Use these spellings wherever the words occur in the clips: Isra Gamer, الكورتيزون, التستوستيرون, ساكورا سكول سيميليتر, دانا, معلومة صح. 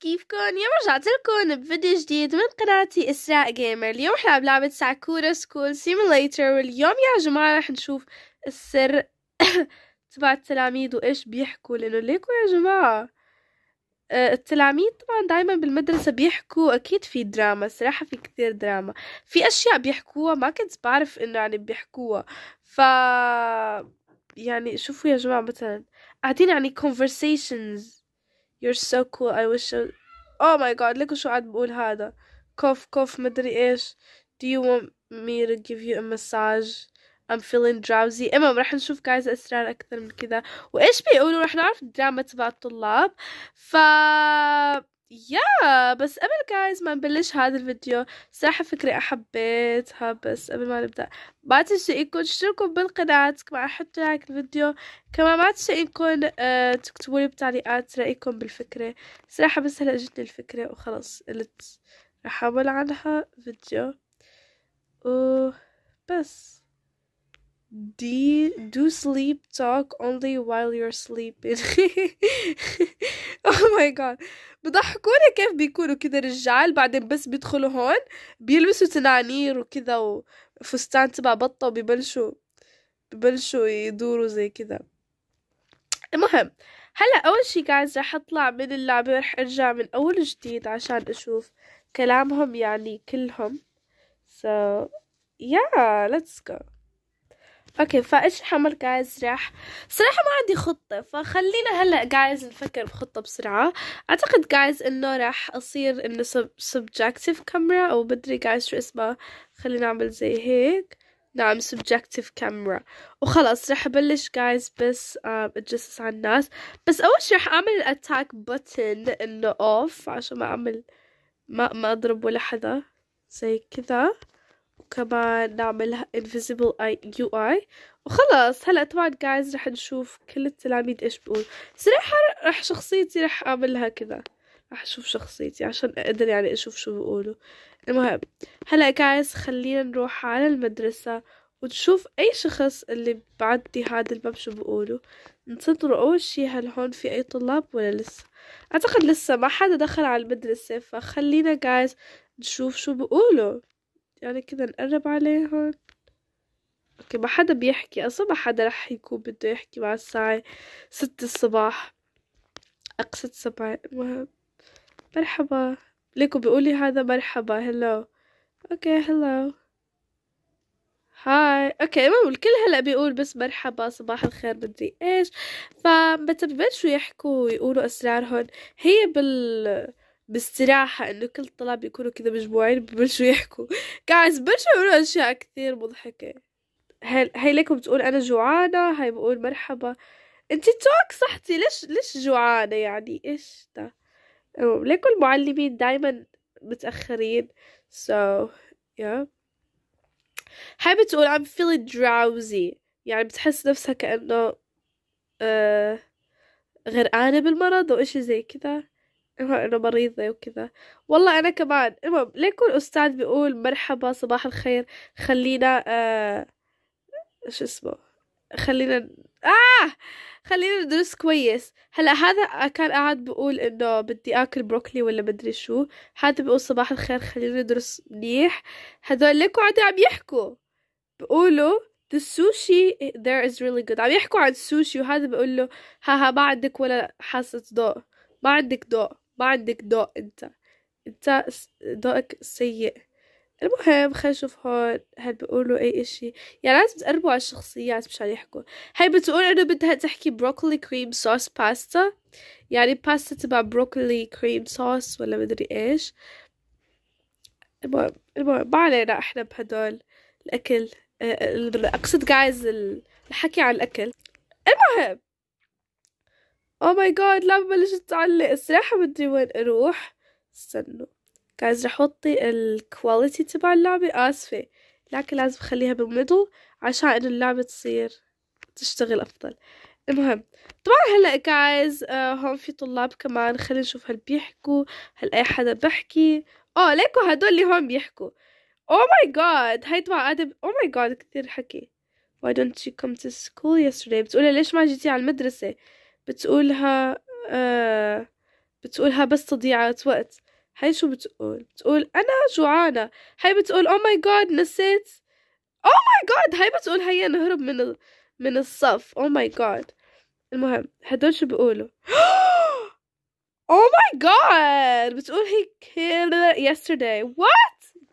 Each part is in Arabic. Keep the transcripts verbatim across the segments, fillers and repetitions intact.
كيفكن؟ اليوم رجعت لكم بفيديو جديد من قناتي إسراء جيمر. اليوم رح نلعب لعبة ساكورا سكول سيميليتر، واليوم يا جماعة رح نشوف السر تبع التلاميذ وايش بيحكوا، لانه ليكوا يا جماعة التلاميذ طبعا دايما بالمدرسة بيحكوا، اكيد في دراما، صراحة في كثير دراما، في اشياء بيحكوها ما كنت بعرف انه يعني بيحكوها. ف يعني شوفوا يا جماعة، مثلا قاعدين يعني conversations You're so cool. I wish. I... Oh my God! ليكوا شو عاد بقول هذا. Cough cough. مدري إيش. Do you want me to give you a massage? I'm feeling drowsy. إمام رح نشوف guys أسرار أكثر من كذا. وإيش بيقولوا رح نعرف الدراما تبع الطلاب. ف يا بس قبل guys ما نبلش هذا الفيديو، صراحة فكرة أحبيتها، بس قبل ما نبدأ ما تنسوا إنكم تشتركوا بالقناة، كمان حطوا لايك الفيديو، كمان ما تنسوا إنكم آه تكتبوا لي بتعليقات رأيكم بالفكرة. صراحة بس هلا اجتني الفكرة وخلص قلت رح أعمل عنها فيديو وبس. دي do sleep talk only while you're sleeping. Oh my god، بضحكونا كيف بيكونوا كذا رجال، بعدين بس بيدخلوا هون بيلبسوا تنانير وكذا وفستان تبع بطة وبيبلشوا ببلشوا يدوروا زي كذا. المهم هلا اول شي guys رح اطلع من اللعبة، رح ارجع من اول جديد عشان اشوف كلامهم يعني كلهم. so yeah let's go. اوكي فايش رح اعمل جايز؟ رح صراحة ما عندي خطة، فخلينا هلا جايز نفكر بخطة بسرعة. اعتقد جايز انه رح اصير انه سبجكتيف كاميرا، او بدري جايز شو اسمها، خلينا نعمل زي هيك، نعم سبجكتيف كاميرا، وخلص رح ابلش جايز بس اتجسس على الناس. بس اول شي رح اعمل الاتاك بوتن انه اوف عشان ما اعمل ما ما اضرب ولا حدا زي كذا، وكمان نعملها invisible يو آي وخلاص. هلا طبعا جايز رح نشوف كل التلاميذ ايش بيقول. صراحة رح شخصيتي رح اعملها كذا، رح اشوف شخصيتي عشان اقدر يعني اشوف شو بيقولوا. المهم هلا جايز خلينا نروح على المدرسة ونشوف اي شخص اللي بعدي هذا الباب شو بيقولوا. ننتظروا اول شي هل هون في اي طلاب ولا لسه. اعتقد لسه ما حدا دخل على المدرسة، فخلينا جايز نشوف شو بيقولوا. يعني كذا نقرب عليهم. اوكي ما حدا بيحكي اصلا، ما حدا رح يكون بده يحكي مع الساعة ستة الصباح، اقصد سبعة. المهم مرحبا، ليكو بيقولي هذا مرحبا، هلو، اوكي هلو، هاي، اوكي. المهم الكل هلا بيقول بس مرحبا، صباح الخير، مدري ايش. فمتى ببلشوا يحكوا ويقولوا اسرارهم هي بال باستراحة، انه كل الطلاب يكونوا كذا مجموعين ببلشوا يحكوا. قاعد ببلشوا يقولوا اشياء كثير مضحكة. هاي هاي ليكم بتقول انا جوعانة، هاي بقول مرحبا. انتي توك صحتي، ليش ليش جوعانة يعني ايش ده؟ ليكم المعلمين دايما متأخرين. so yeah هاي بتقول I'm feeling drowsy، يعني بتحس نفسها كأنه آه غرقانة بالمرض او اشي زي كذا، انه مريضة وكذا. والله انا كمان. المهم ليكون الاستاذ بيقول مرحبا صباح الخير، خلينا آه شو اسمه، خلينا اه خلينا ندرس كويس. هلا هذا كان قاعد بيقول انه بدي اكل بروكلي ولا مدري شو، هذا بيقول صباح الخير خلينا ندرس منيح. هذول ليكو عاد عم يحكوا بيقولوا the sushi there is really good، عم يحكوا عن السوشي، وهذا بيقول له هاها ما عندك ولا حاسة ضوء، ما عندك ضوء، ما عندك ضوء، انت انت ضوءك سيء. المهم خلينا نشوف هون هل بيقولوا اي اشي، يعني لازم تقربوا على الشخصيات مشان يحكوا. هاي بتقول انه بدها تحكي بروكلي كريم صوص باستا، يعني باستا تبع بروكلي كريم صوص ولا مدري ايش. المهم المهم ما علينا احنا بهدول الاكل، اقصد جايز الحكي عن الاكل. المهم اوه ماي جاد لما بلشت تعلق، الصراحة بدي وين اروح. استنوا جايز رح اوطي الكواليتي تبع اللعبة، اسفة لكن لازم اخليها بالميدل عشان انه اللعبة تصير تشتغل افضل. المهم طبعا هلا جايز آه هون في طلاب كمان، خلينا نشوف هل بيحكوا، هل اي حدا بحكي. اوه ليكو هدول اللي هون بيحكوا. اوه ماي جاد هاي تبع ادب. اوه ماي جاد كثير حكي. why don't you come to school yesterday، بتقولها ليش ما جيتي على المدرسة، بتقولها بتقولها بس تضيعة وقت. هاي شو بتقول؟ بتقول أنا جوعانة. هاي بتقول أو ماي جاد نسيت، أو ماي جاد. هاي بتقول هيا نهرب من من الصف، أو ماي جاد. المهم هدول شو بيقولوا؟ أو ماي جاد بتقول هي كيلد يسترداي. وات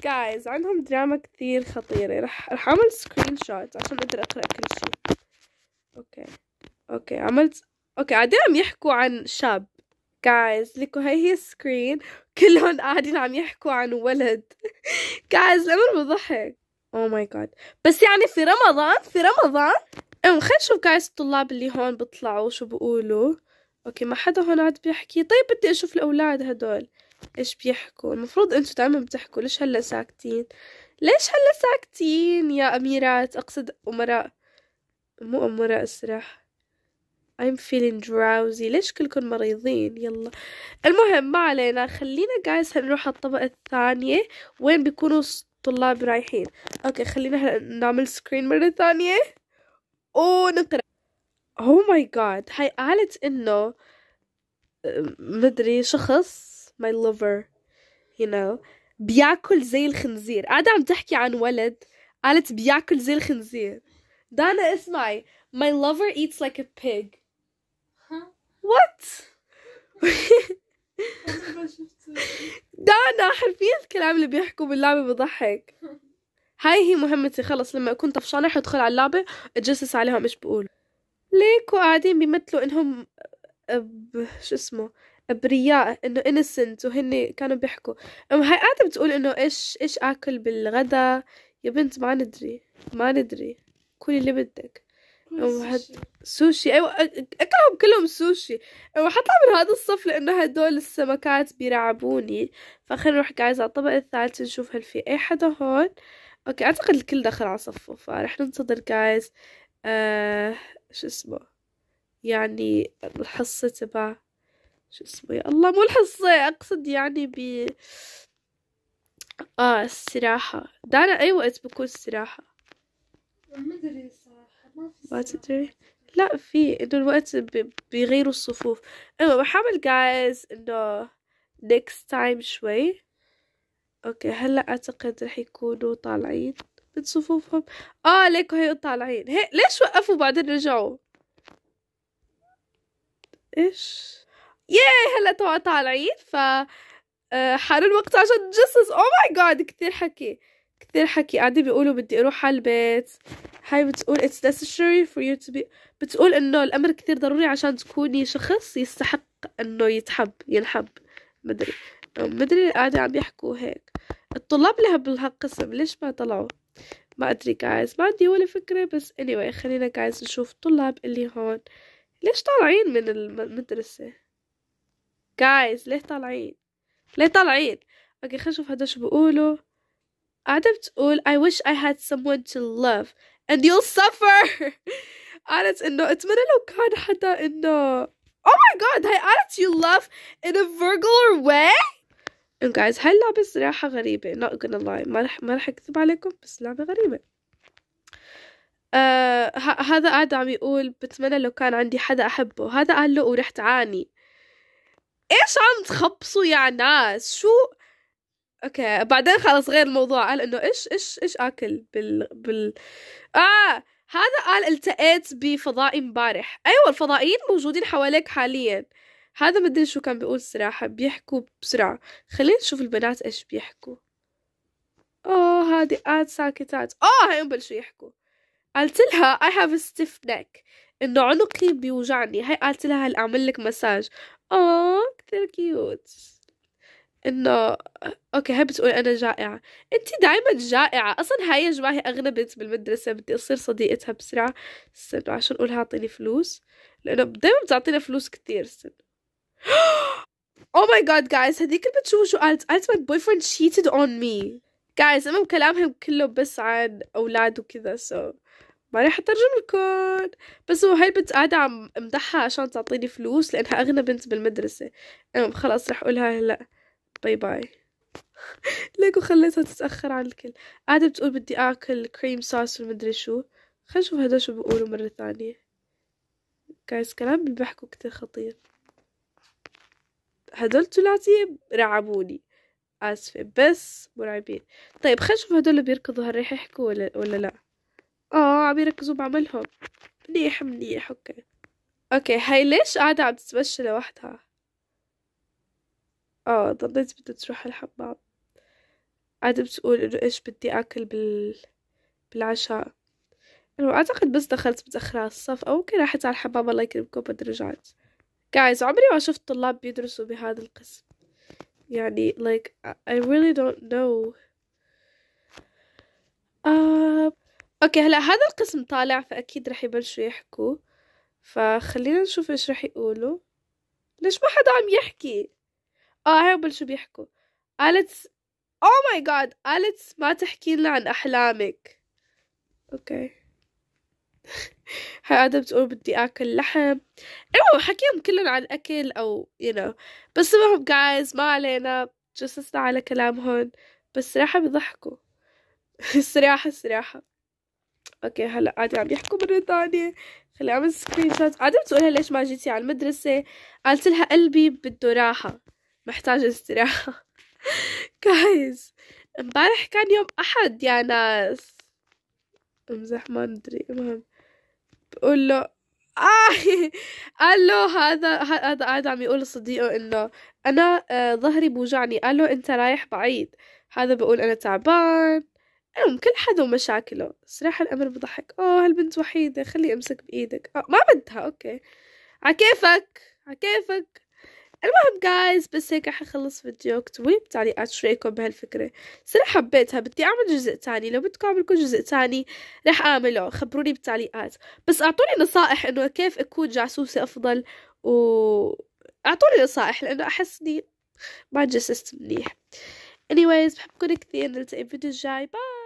جايز، عندهم دراما كثير خطيرة. رح رح أعمل سكرين شوت عشان أقدر أقرأ كل شيء. أوكي أوكي عملت أوكي. قاعدين عم يحكوا عن شاب guys. لكو هاي هي سكرين كلهم قاعدين عم يحكوا عن ولد. guys الأمر بضحك. oh my god. بس يعني في رمضان في رمضان ام خلينا نشوف guys الطلاب اللي هون بطلعوا شو بقولوا. اوكي ما حدا هون عاد بيحكي. طيب بدي اشوف الاولاد هدول ايش بيحكوا. المفروض انتو دايما بتحكوا، ليش هلا ساكتين؟ ليش هلا ساكتين يا اميرات؟ اقصد امراء، مو امراء الصراحة. I'm feeling drowsy. ليش كلكم مريضين؟ يلا المهم ما علينا. خلينا guys هنروح على الطبقة الثانية وين بيكونوا الطلاب رايحين. اوكي خلينا نعمل سكرين مرة ثانية ونقرأ. oh my god. هاي قالت انه مدري شخص my lover you know بياكل زي الخنزير. قاعدة عم تحكي عن ولد قالت بياكل زي الخنزير. دانا اسمعي، my lover eats like a pig. وات دانا حرفيا الكلام اللي بيحكوا باللعبة بضحك. هاي هي مهمتي خلص، لما اكون طفشانة حدخل على اللعبة اتجسس عليهم ايش بقولوا. ليكوا قاعدين بيمثلوا انهم أب... شو اسمه ابرياء، انه innocent، وهن كانوا بيحكوا. ام هاي قاعدة بتقول انه ايش ايش اكل بالغدا. يا بنت ما ندري ما ندري، كل اللي بدك. وهاد سوشي، ايوه اكلهم كلهم سوشي. وحطلع من هذا الصف لانه هدول السمكات بيرعبوني. فخلينا نروح جايز على الطبقة الثالثة نشوف هل في اي حدا هون. اوكي اعتقد الكل دخل على صفه، فرح ننتظر جايز آه شو اسمه يعني الحصة تبع شو اسمه يا الله مو الحصة اقصد يعني ب اه السراحة. دانا اي وقت بكون السراحة؟ ما ادري ما تدري. لا في انه الوقت بيغيروا الصفوف. ايوه بحاول جايز انه next time شوي. اوكي هلا اعتقد رح يكونوا طالعين من صفوفهم. اه ليكوا هي طالعين. هي ليش وقفوا بعدين رجعوا؟ ايش ياي هلا توا طالعين. ف حان الوقت عشان نتجسس. او ماي جاد كثير حكي كثير حكي. قاعدين بيقولوا بدي اروح على البيت. هاي بتقول it's necessary for you to be، بتقول انه الامر كثير ضروري عشان تكوني شخص يستحق انه يتحب ينحب. مدري مدري قاعدة عم يحكوا هيك. الطلاب اللي بهالقسم ليش ما طلعوا؟ ما ادري جايز ما عندي ولا فكرة. بس anyway خلينا جايز نشوف الطلاب اللي هون ليش طالعين من المدرسة. جايز ليه طالعين ليه طالعين؟ اوكي خلينا نشوف هدا شو بيقولوا. قاعدة بتقول I wish I had someone to love and you'll suffer. قالت إنه أتمنى لو كان حدا إنه oh my god. هاي قالت you love in a vulgar way. and guys هاي اللعبة صراحة غريبة not gonna lie. ما رح ما رح أكذب عليكم بس لعبة غريبة. آه ه... هذا قاعد عم يقول بتمنى لو كان عندي حدا أحبه. هذا قال له ورحت عاني. إيش عم تخبصوا يا ناس؟ شو اوكي بعدين خلص غير الموضوع. قال انه ايش ايش ايش اكل بال بال اه هذا قال التقيت بفضائي امبارح. ايوه الفضائيين موجودين حواليك حاليا. هذا مدري شو كان بيقول صراحه. بيحكوا بسرعه. خلينا نشوف البنات ايش بيحكوا. اوه هذه قاعد ساكتات. اوه هي بلشوا يحكوا. قالت لها I have a stiff neck انه عنقي بيوجعني. هي قالت لها هل اعمل لك مساج. اوه كثير كيوت انه اوكي. هي بتقول انا جائعه. انت دائما جائعه اصلا. هاي يا جماعه هي اغنبت بالمدرسه. بدي اصير صديقتها بسرعه. استنوا عشان اقولها اعطيني فلوس لانه دائما بتعطينا فلوس كثير. استنوا او ماي جاد جايز هذيك اللي بتشوفوا شو قالت. قالت ماي بوي فريند شيتد اون مي. جايز امام كلامهم كله بس عن اولاد وكذا. سو so. ما راح اترجم لكم بس هو هاي البنت قاعده عم امدحها عشان تعطيني فلوس لانها اغنى بنت بالمدرسه. انا خلص راح اقولها هلا باي باي. ليكو خليتها تتأخر عن الكل. قاعدة بتقول بدي أكل كريم صوص ومدري شو. خلينا نشوف هدا شو بيقولوا مرة ثانية. جايز كلام بيحكوا كتير خطير. هدول ثلاثي رعبوني، اسفه بس مرعبين. طيب خلينا نشوف هدول اللي بيركضوا هل رح يحكوا ولا ولا لا. اه عم يركزوا بعملهم، منيح منيح. اوكي اوكي هاي ليش قاعده عم تتمشى لوحدها؟ اه ضليت بدها تروح الحمام، قاعده بتقول انه ايش بدي اكل بال بالعشاء. انا اعتقد بس دخلت متاخره على الصف او ممكن راحت على الحمام. الله يكرمكم بدي رجعت. guys عمري ما شفت طلاب بيدرسوا بهذا القسم، يعني like I really don't know. uh, اوكي هلا هذا القسم طالع فاكيد رح يبلشوا يحكوا، فخلينا نشوف ايش رح يقولوا. ليش ما حدا عم يحكي؟ اه هاي بلشوا بيحكوا. قالت oh my god، قالت ما تحكي لنا عن احلامك. اوكي هاي قاعدة بتقول بدي اكل لحم. المهم حكيهم كلهم عن اكل او you know، بس المهم guys ما علينا، تجسسنا على كلامهم بس راحة بيضحكوا. الصراحة الصراحة اوكي هلا قاعدة عم يحكوا مرة ثانية. خليني اعمل سكرين شوت. قاعدة بتقولها ليش ما جيتي على المدرسة؟ قالت لها قلبي بده راحة، محتاجة استراحة. guys امبارح كان يوم احد يا ناس، امزح ما ندري. المهم بقول له آه، قال له هذا هذا قاعد عم يقول لصديقه انه انا آه ظهري بوجعني، قال له انت رايح بعيد، هذا بقول انا تعبان. المهم كل حدا ومشاكله، صراحه الامر بضحك. اوه هالبنت وحيده، خلي امسك بايدك. آه ما بدها، اوكي عكيفك عكيفك. المهم جايز بس هيك رح اخلص فيديو. اكتبوا لي بالتعليقات شو رايكم بهالفكره، صراحه حبيتها، بدي اعمل جزء تاني. لو بدكم اعمل لكم جزء تاني رح اعمله، خبروني بالتعليقات، بس اعطوني نصائح انه كيف اكون جاسوسه افضل، و اعطوني نصائح لانه احسني ما تجسست منيح. anyways بحبكم كثير، نلتقي بالفيديو الجاي، باي.